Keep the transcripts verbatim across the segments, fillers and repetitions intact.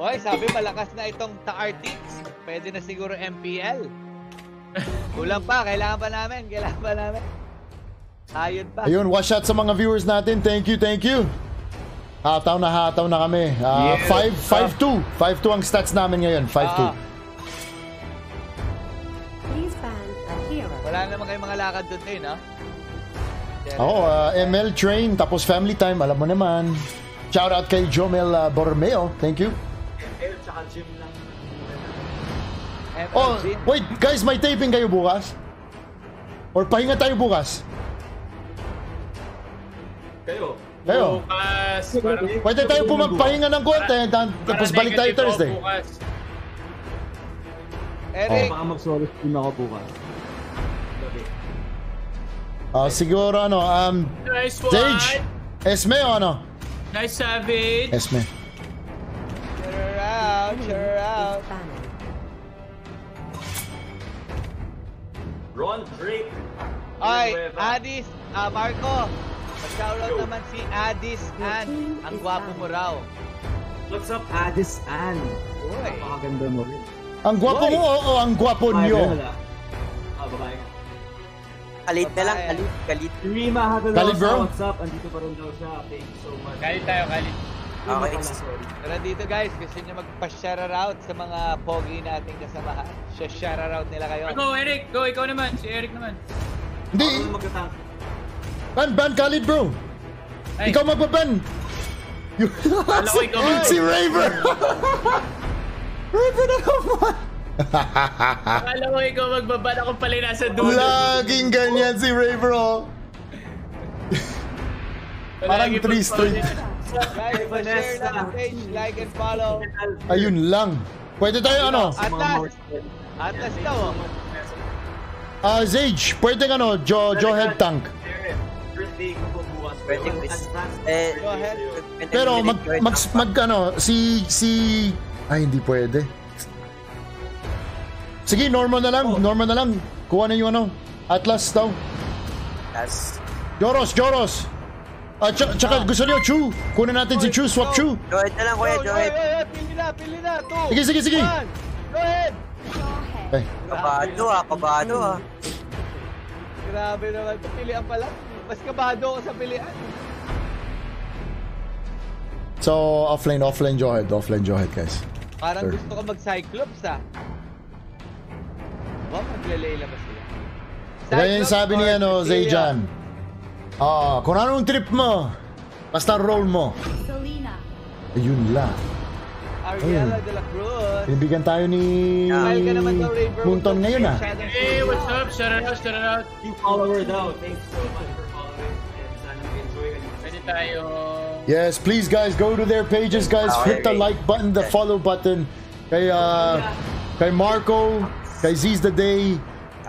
Hoy, sabi malakas na itong Taartics. Pwede na siguro M P L. Kulang pa, kailangan pa namin, kailangan pa namin. Ayun pa. Ayun, wash out sa mga viewers natin. Thank you, thank you. Hataw na hataw na kami. five two. Uh, yeah. five two ang stats namin ngayon. five two. Uh, wala naman kayong mga lakad doon eh, no? Ako, uh, M L Train, tapos family time, alam mo naman. Shout out kay Jomel uh, Borromeo. Thank you. M L tsaka gym lang. M L, oh, gym. Wait, guys, may taping kayo bukas? Or pahinga tayo bukas? Kayo? Kayo? Bukas. Parang, pwede tayo pumagpahinga ng konti, tapos balik tayo Thursday. Bukas. Eric! Baka mag-sorry team ako bukas. Ah, uh, siguro ano, um... Nice one! Sage! Esme o ano? Nice savage! Esme. Cheer her out, cheer her out. Ron Drake! Ay, Addis, ah, uh, Marco! Mag-shoutout naman si Addis Ann. Ang gwapo mo raw. What's up, Addis Ann? Uy! Napakaganda mo rin. Ang gwapo mo o ang gwapo niyo? Ah, babae ka. Kalit na lang, kalit, kalit. Rima, hagal daw, what's up? Andito pa rin daw siya. Thank you so much. Kalit tayo, kalit. Okay, sorry. Tara dito guys, gusto nyo magpa-share-arout sa mga pogi nating kasamahan. Share-arout nila kayo. Go, Eric! Go, ikaw naman. Si Eric naman. Hindi! Ban, ban, kalit bro! Ikaw magpa-ban! Si Rayver! Rayver na naman! Akala ko ikaw magbabad, ako pala yung nasa dulo. Laging ganyan si Rayver, oh. Parang three straight. Guys, share na page, like and follow. Ayun lang. Pwede tayo ano? Atlas. Atlas daw, oh. Ah, Zage, pwede ka ano? Jo Head Tank. Pero mag, mag, ano, si, si... Ay, hindi pwede. Sige, normal na lang, oh. normal na lang. Kuha na yung ano, Atlas daw. Atlas. Joross, Joross. At uh, tsaka ah. gusto niyo, Chu. Kunin natin si Chu, swap Chu. Go ahead na lang, kuya, go ahead. Pili na, pili na, two. Sige, sige, sige. One, go ahead. Okay. Kabado ha, kabado ha. Grabe naman, pilihan pala. Mas kabado ako sa pilihan. So, offlane, offlane, go ahead, offlane, go ahead, guys. Parang Third. gusto ka mag-cyclops ha. Wow, maglalayla ba sila? Kaya yung sabi niya, no, Zaijan. Ah, kung anong trip mo, basta roll mo. Selena. Ayun lang. Ariella de la Cruz. Bibigyan tayo ni... Munton ngayon, ah. Hey, what's up? Shout out, shout out. You follower daw. Thanks so much for following. And sana mag-enjoy. Pwede tayo. Yes, please, guys. Go to their pages, guys. Hit the like button, the follow button. Kay, uh... Kay Marco... Kay Z's The Day,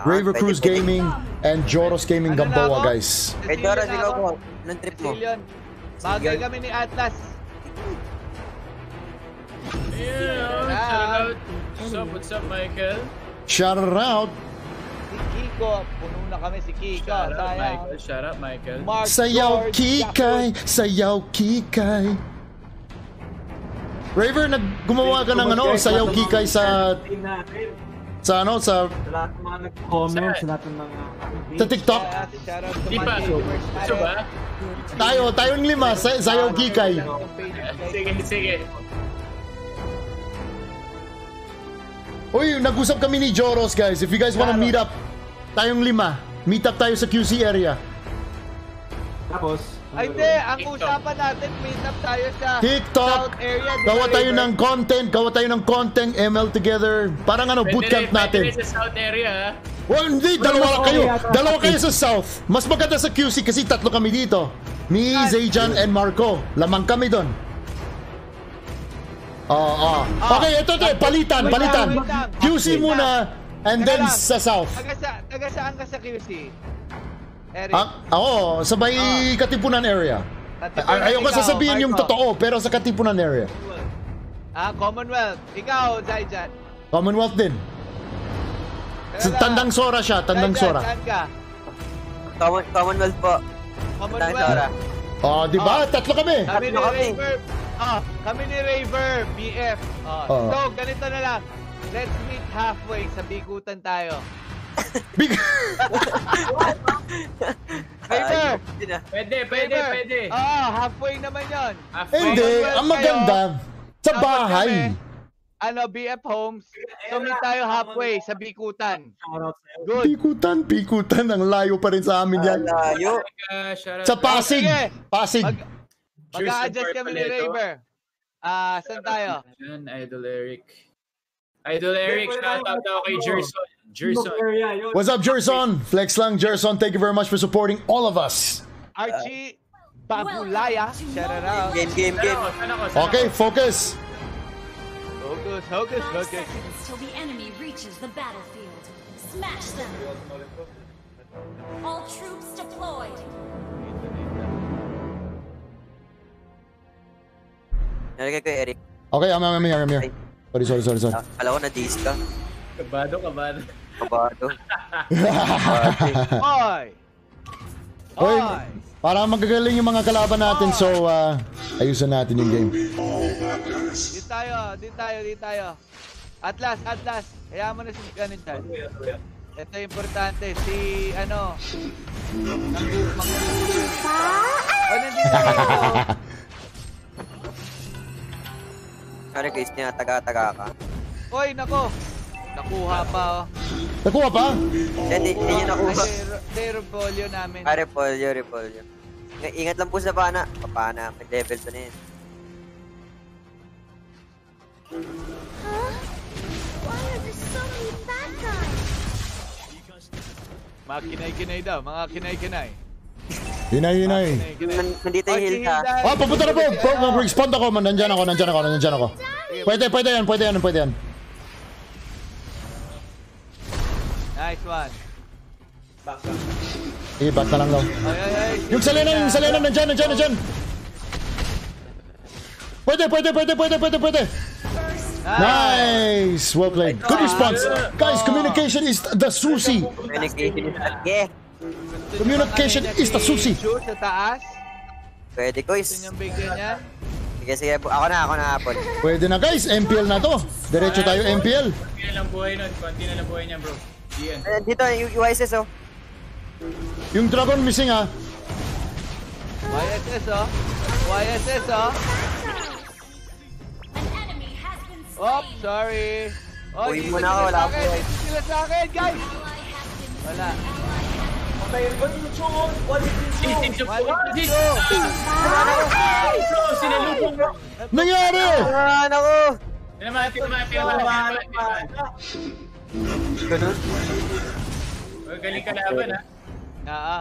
Rayver Cruz Gaming, and Joross Gaming Gamboa, guys. Kay Joross, ikaw po. Anong trip mo? Bagay kami ni Atlas. Yeah, shout out. What's up, what's up, Michael? Shout out. Si Kiko. Puno na kami si Kiko. Shout out, Michael. Shout out, Michael. Sayaw Kikay. Sayaw Kikay. Rayver, gumawa ka ng ano, Sayaw Kikay sa... Sa ano? Sa... Sa lahat ng mga nag-comment, sa lahat ng mga... Sa TikTok? Di ba? Gusto ba? Tayo, tayong lima, Sayaw Kikay. Sige, sige. Uy, nag-usap kami ni Joross, guys. If you guys wanna meet up, tayong lima. Meet up tayo sa Q C area. Tapos? Ay, hindi. Ang usapan natin, meet up tayo sa South area. Gawa tayo ng content. Gawa tayo ng content. M L together. Parang ano, bootcamp natin. Pwede rin sa South area, ha? Well, hindi. Dalawa kayo. Dalawa kayo sa South. Mas maganda sa Q C kasi tatlo kami dito. Me, Zaijan, and Marco. Lamang kami doon. Oo, oo. Okay, ito, ito. Palitan, palitan. Q C muna, and then sa South. Taga saan ka sa Q C? Ah, ako, sa may Katipunan area. Ayoko sasabihin yung totoo, pero sa Katipunan area. Ah, Commonwealth. Ikaw, Zaijan. Commonwealth din. Sa Tandang Sora siya, Tandang Sora. Commonwealth po. Commonwealth. Oh, di ba? Tatlo kami. Tatlo kami. Ah, kami ni Rayver, B F. Ah, uh, so ganito na lang. Let's meet halfway, sa Bicutan tayo. Big. Rayver, pwede, pwede, pwede. Ah, halfway naman 'yon. Hindi, ang maganda sa bahay. Ano, B F Homes. So meet tayo halfway sa Bicutan. Good. Bicutan, Bicutan. Ang layo pa rin sa amin yan. Ah, layo. Sa Pasig. Pasig. Mag-a-adjust kami ni Rayver. Ah, saan tayo? Idol Eric. Idol Eric. Shout out daw kay Gerson. Gerson. What's up, Gerson? Flex lang, Gerson. Thank you very much for supporting all of us. Archie, Pabulaya. Sharan. Game, game, game. Okay, focus. Focus, focus, focus. Five seconds till the enemy reaches the battlefield. Smash them. All troops deployed. Nalagay ko yung Eric. Okay, I'm here, I'm here, I'm here. Sorry, sorry, sorry, sorry. Kala ko na-dease ka. Kabado, kabado. Kabado. Oy! Oy! Para magagaling yung mga kalaban natin, so uh, ayusin natin yung game. Di tayo, di tayo, di tayo. At last, at last. Kaya mo na si ganun dyan. Ito importante, si ano. O, nandito na. Sorry guys, taga-taga ka. Oy, nako. Nakuha pa, oh. Nakuha pa? Hindi, hindi nyo nakuha. Hindi, repolyo namin. Ah, repolyo, repolyo. Ingat lang po sa pana. Papana, may level to na yun. Huh? Why are there so many bad guys? Mga kinay-kinay daw, mga kinay-kinay. Hinay-hinay. Nandito yung Hilda. Oh, papunta na po! Respond ako, nandyan ako, nandyan ako, nandyan ako. Pwede, pwede yan, pwede yan, pwede yan. Nice one. Back up. Eh, back na lang daw. Yung Selena, yung Selena, nandiyan, nandiyan, nandiyan. Pwede, pwede, pwede, pwede, pwede, pwede. Nice! Well played. Good response. Guys, communication is the susi. Communication is the susi. Pwede, guys. Sige, sige. Ako na, ako na, Apple. Pwede na, guys. M P L na to. Diretso tayo, M P L. Konti na lang buhay nun. Konti na lang buhay niya, bro. Uh, dito, yung U I S S, oh. Yung dragon missing, ah. Y S S, oh. Y S S, oh. Oops, sorry. Oh, uy, muna ako, wala ako. Dito sila sa akin, guys. Wala. Patayin ko yung chungon. one two one two Sinalupong mo. Nangyari! Nangyari ako. Tinamati, tinamati. Tinamati, tinamati. Ganun? Huwag galing kalaban, ha? Oo.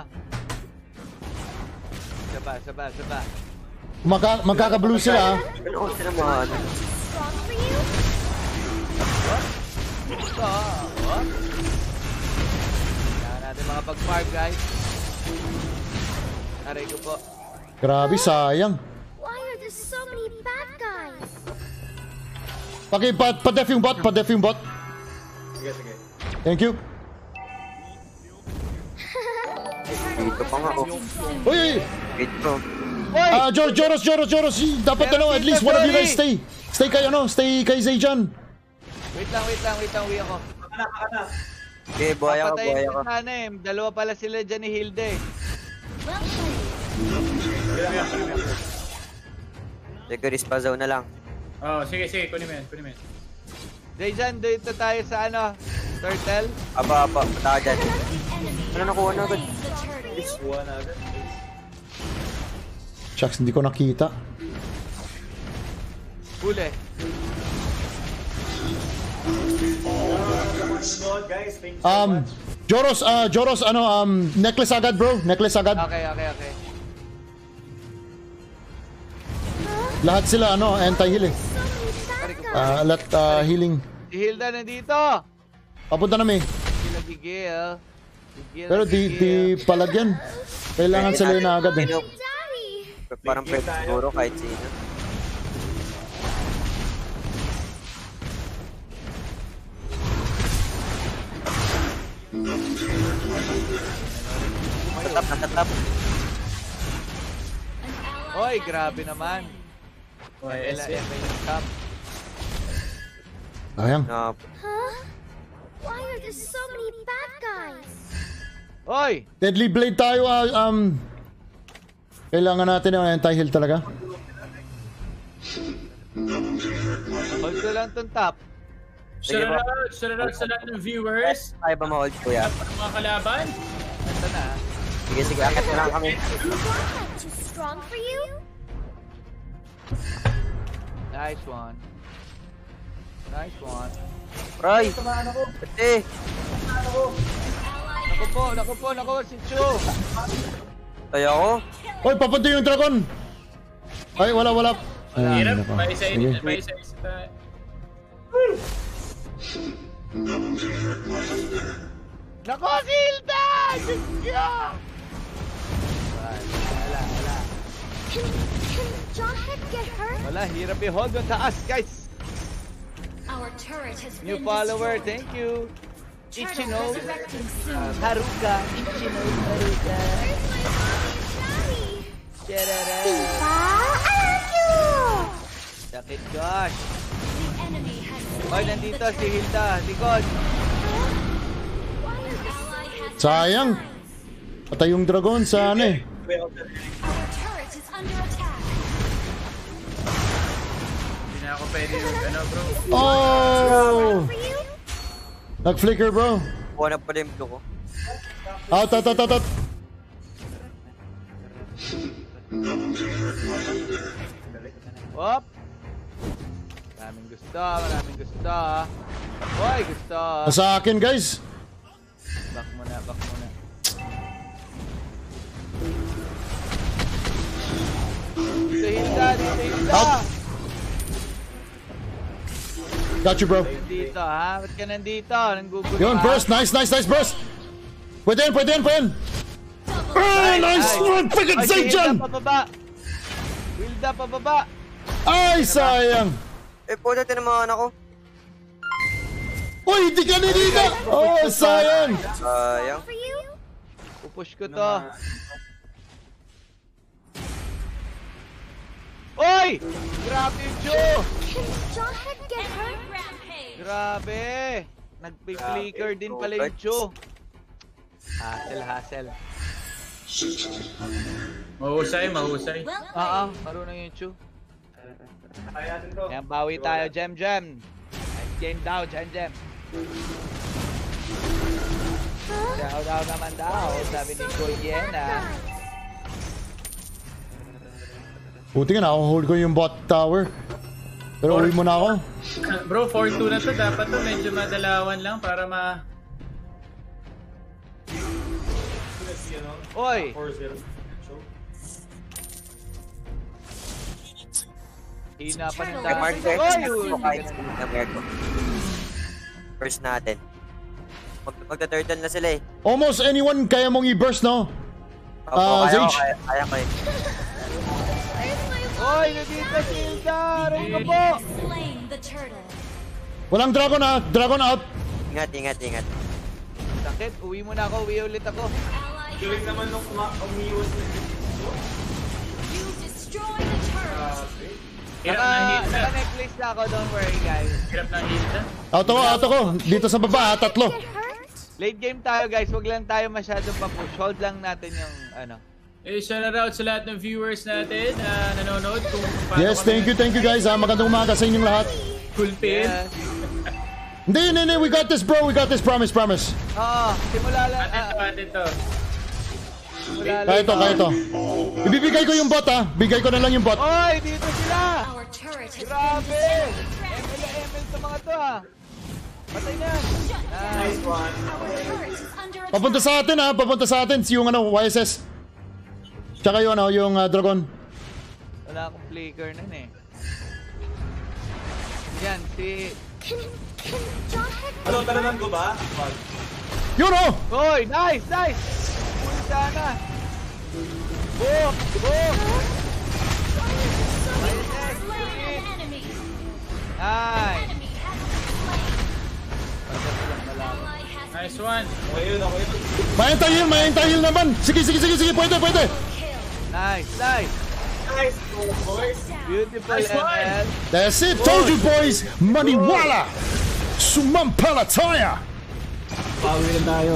Saba, saba, saba. Magkaka-blue sila, ha? Ganun sila mga ano. What? What? Kaya natin makapag-farm, guys. Aray ko po. Grabe, sayang. Why are there so many bad guys? Pa-def yung bot, pa-def yung bot. Sige, sige. Thank you. Dito pa nga, oh. Uy, uy! Dito. Ah, Joross, Joross, Joross! Dapat dalawa, at least one of you guys stay. Stay kayo, no? Stay kay Zaijan. Wait lang, wait lang, wait lang. Uwi ako. Baka na, baka na. Okay, buhay ako, buhay ako. Papatayin sana, eh. Dalawa pala sila dyan ni Hilda, eh. Seguris pa zone na lang. Oo, sige, sige. Kunin mo yan, kunin mo yan. Zaijan, dito tayo sa ano? Turtle? Aba, aba. Pataka dyan. Ano nakuha na agad? Nakuha na agad. Shucks, hindi ko nakita. Huli. Um, Joross, uh, Joross, ano, um, necklace agad, bro. Necklace agad. Okay, okay, okay. Lahat sila, ano, anti-heal, eh. Ah, alat, ah, healing. Si Hilda nandito! Papunta namin. Gigil, gigil. Pero di, di palagyan. Kailangan sila na agad, eh. Parang pwede siguro kahit sino. Tatap na tatap. Oy, grabe naman. I am. Huh? Why are there so many bad guys? Oy! Deadly Blade tayo, uh, um... Kailangan natin yung anti-heal talaga. Hold ko lang itong top. Shout out, shout out sa lahat ng viewers. Ay ba ma-hold ko yan? Ano mga kalaban? Ito na. Sige, sige, akit na lang kami. Nice one. Nice one. Roy! Tumaan ako. Pati! Tumaan ako. Naku po, naku po, naku. Si Chu! Tayo ako. Oy, papunta yung dragon! Ay, wala, wala. Ay, hirap. May isa, may isa, isa tayo. Naku, si Hilda! Diyos niya! Wala, wala. Can, can Jonathan get hurt? Wala, hirap i-hold yung taas, guys. Our turret has been destroyed. New follower, thank you. Chichino, uh, Haruka Ichino, Haruka. Where's my mommy? I love you! Sakit, gosh. Oy, nandito si Hilda, likod. Sayang. Patay yung dragon sa ano eh. Hindi na ako pwede yung ano, bro. Oh! Nag-flicker, bro. Wala pa rin ko. Out, out, out, out, out. Wop. Maraming gusto, maraming gusto. Boy, gusto. Sa akin, guys. Back muna, back muna. Dito Hilda, dito Hilda. Got you, bro. Dito, ha? Ba't ka nandito? Nanggugulo ka? Yun, burst! Nice, nice, nice burst! Pwede yun, pwede yun, pwede yun! Ay, nice! Freaking Zaijan! Hilda, pababa! Hilda, pababa! Ay, sayang! Eh, po natin ang mga anak ko. Uy, hindi ka nilita! Oh, sayang! Sayang. Pupush ko to. Oy! Grabe yung Joe! Grabe! Nagpi-flicker din pala yung Joe. Hassle, hassle. Mahusay, mahusay. Oo, marunong yung Joe. Ayan, bawi tayo, Jem Jem. Game down, Jem Jem. Daw daw naman daw, sabi ni Koyena. Buti nga na, hold ko yung bot tower. Pero uli mo na ako. Bro, four two na to. Dapat to medyo madalawan lang para ma... Oy! Hina pa ng dapat. Burst natin. Magta-turtle na sila eh. Almost anyone kaya mong i-burst, no? Opo, kaya ko. Kaya ko eh. Oy, nandito si Hilda! Aron ka po! Walang dragon out! Dragon out! Ingat, ingat, ingat. Sakit, uwi muna ako. Uwi ulit ako. Galing naman nung umiwas na dito. Naka-necklace na ako. Don't worry, guys. Hirap na Hilda. Out ako, out ako. Dito sa baba, tatlo. Late game tayo, guys. Huwag lang tayo masyadong papush. Hold lang natin yung ano. Eh, shout out sa lahat ng viewers natin na uh, nanonood. Kung yes, thank you, thank you guys. Ah, magandang umaga sa inyong lahat. Kulpin. Yeah. Hindi, hindi, hindi. We got this, bro. We got this. Promise, promise. Oo, simula lang. Atin to, atin to. Kaya to, kaya to. Ibibigay ko yung bot, ha. Bigay ko na lang yung bot. Oy, dito sila. Grabe. M L M L sa mga to, ha. Patay na. Nice one. Papunta sa atin, ha. Papunta sa atin. Yung ano, Y S S. Tsaka yun ano, yung uh, dragon. Wala akong flicker nun eh. Yan, si... Ano, talaman ko ba? Yun o! Oy, nice, nice! Puli sana! Boom! Boom! Nice! Nice one! Mayantahil, mayantahil naman! Sige, sige, sige, sige! Pwede, pwede! Nice, nice! Nice! Beautiful. Nice. That's it. Told you, boys. Maniwala. Sumampalataya. Pawi na tayo.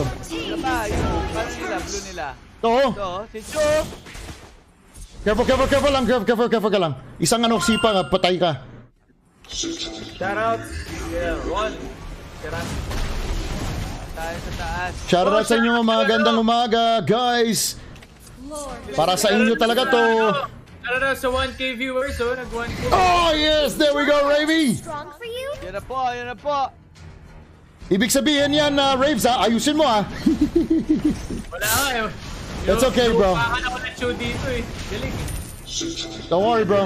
Oo. Careful, careful, careful lang. Careful, careful, careful ka lang. Isang ano, sipa nga, patay ka. Shout out. Yeah, one. Sharan. Tayo sa taas. Shout out sa inyo, mga gandang umaga, guys. Para sa inyo talaga to. I don't know, so one K viewers, so nag one K. Oh, yes! There we go, Ravey! Strong for you? Yan na po, yan na po. Ibig sabihin yan, uh, Raves, ha? Ayusin mo, ha? Wala ka, eh. That's okay, bro. Baka ako na-show dito, eh. Galing. Don't worry, bro.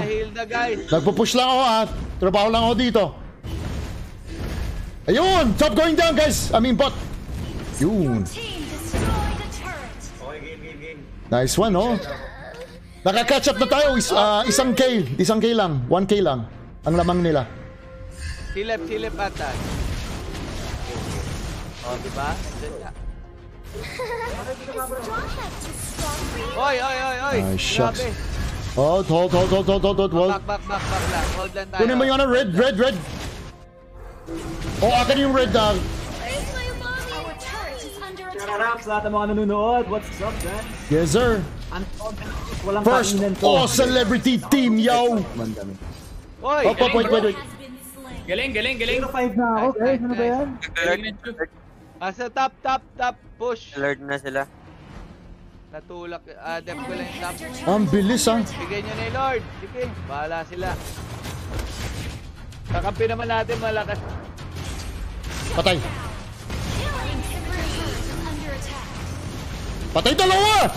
Nagpo-push lang ako, ha? Trabaho lang ako dito. Ayun! Top going down, guys! I mean, bot. Yun. Okay, game, game, game. Nice one, oh. Nakakatch up na tayo, Is, uh, isang K, isang K lang, one K lang ang lamang nila. Silip, silip ata. Oh, diba? Oy, oy, oy, oy. Ay, shucks. Oh, hold, hold, hold, hold, hold, hold. Back, back, back, back lang. Hold lang tayo. Kunin mo yung red, red, red. Oh, akin yung red, ah. Shout out sa lahat ng mga nanunood. What's up, guys? Yes, sir. First all celebrity team, yo. Oy, oh, wait, wait, wait, wait. Galing, galing, galing. zero five na ako. Eh, ano ba yan? Asa top, top, top push. Alert na sila. Natulak, adep ko lang yung top. Ang bilis, ah. Bigay nyo na yung Lord. Sige, bahala sila. Kakampi naman natin, malakas. Patay. Patay dalawa!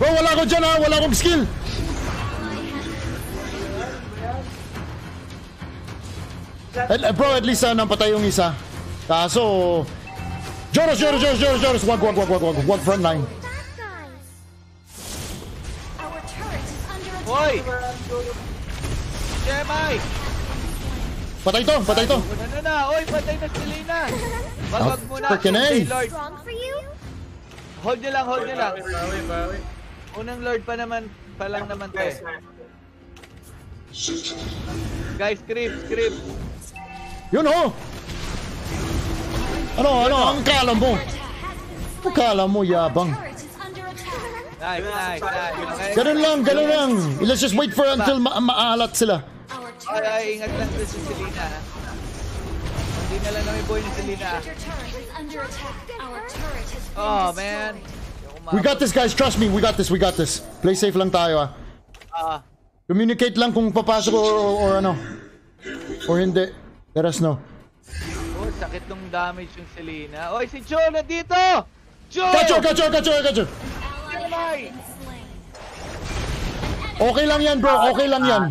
Bro, wala ko dyan, ha? Wala akong skill. At, bro, at least uh, nampatay yung isa. Kaso... Joross, Joross, Joross, Joross, Joross! Wag, wag, wag, wag, wag, wag, frontline. Hoy! Jemai! Patay to, patay to! Ano na, oy, patay na Selena! Wag muna, okay, Lord. Hold nyo lang, hold nyo lang. Unang Lord pa naman, pa lang naman tayo. Guys, creep, creep. Yun ho! Ano, ano, ang kala mo? Ang kala mo, yabang. Nice, nice, nice. Ganun lang, ganun lang. Let's just wait for until ma maalat sila. Ay, ay, ingat lang sa si Selena. Hindi na lang namin boy ni Selena. Oh, man. We got this, guys. Trust me. We got this. We got this. Play safe lang tayo, ah. Uh, Communicate lang kung papasok or, or, or ano. Or hindi. Let us know. Oh, sakit nung damage yung Selena. Oy, si Joe na dito! Joe! Kacho, kacho, kacho, kacho! Okay lang yan, bro. Okay lang yan.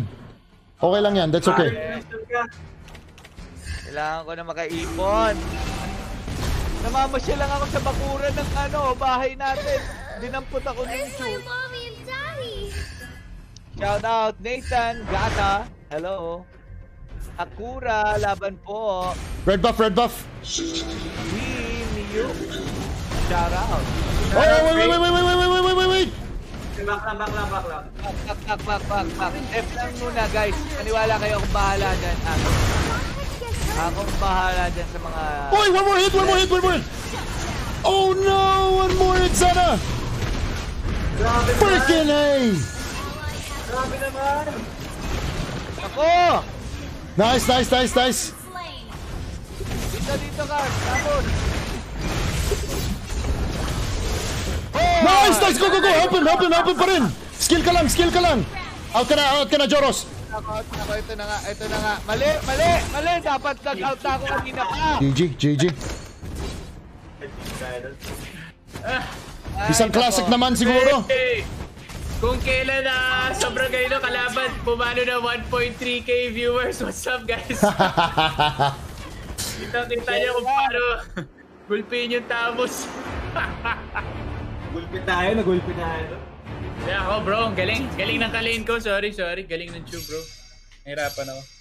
Okay lang yan. That's okay. Kailangan ko na makaipon. Namamasya lang ako sa bakuran ng ano, bahay natin. Dinampot ako ng shoot. Shout out Nathan, Gata, hello. Akura, laban po. Red buff, red buff. Team you. Shout out. Oh, wait, wait, wait, wait, wait, wait, wait, wait, wait, wait. Back lang, back lang, back lang. Back, back, back, back, back. F lang muna, guys. Maniwala kayo kung bahala dyan. Ako. Akong bahala dyan sa mga... Oy! One more hit! One more hit! One more hit! Oh no! One more hit sana! Freaking A! Grabe naman! Ako! Nice! Nice! Nice! Nice! Dito dito ka! Tapos! Nice! Nice! Go! Go! Go! Help him! Help him! Help him pa rin! Skill ka lang! Skill ka lang! Out ka na! Out ka na, Joross! Out na ako, ito na nga, ito na nga. Mali, mali, mali. Dapat lag out na ako kanina pa. G G, G G. Isang classic naman siguro. Kung kailan na sobrang ganito kalaban, bumano na one point three K viewers. What's up, guys? Kita-kita niya kung paano gulpin yung tamos. Gulpin tayo, nagulpin tayo. Yeah, ako, bro. Galing. Galing ng ka-lane ko. Sorry, sorry. Galing ng tube, bro. Nahirapan ako.